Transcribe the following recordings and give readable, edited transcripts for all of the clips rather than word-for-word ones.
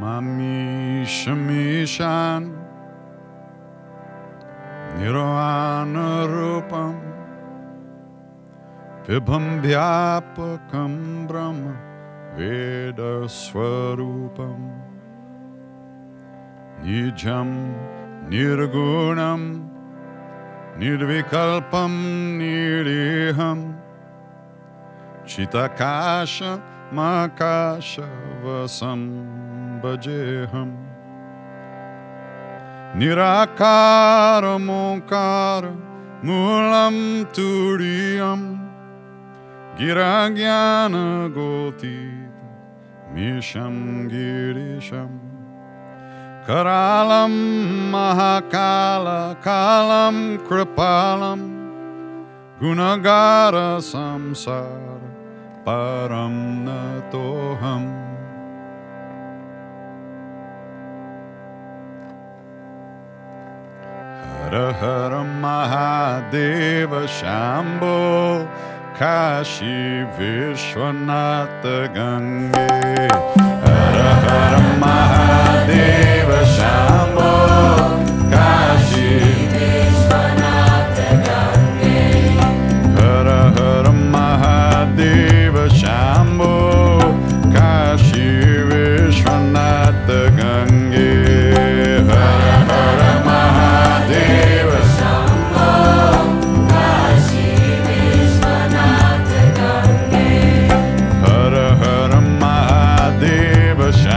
Mamishamishan Nirvanarupam Vibham Vyapakam Brahma Veda Swarupam Nijam Nirgunam Nirvikalpam Niriham Chitakasha Makasha Vasam Bhajeham Nirakara Mokara Mulam Turiyam Giragyana Gotita Misham Girisham Karalam Mahakala Kalam Kripalam Gunagara Samsara Param Natoham. Hara Hara Mahadeva Shambho Kashi Vishwanath Gange. Hara Hara Mahadeva Shambho Kashi Vishwanath Gange. Hara Hara Mahadeva Shambho Kashi Vishwanath Gange. Hara Hara Mahadeva Shambho Kashi Vishwanath Gange. Hara Hara Mahadeva Shambho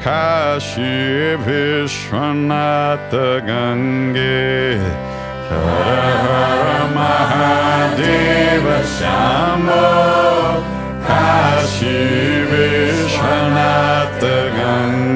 Kashi Vishwanath Gange, Hara Hara Mahadeva Shambho, Kashi Vishwanath Gange.